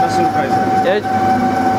na Surpráze.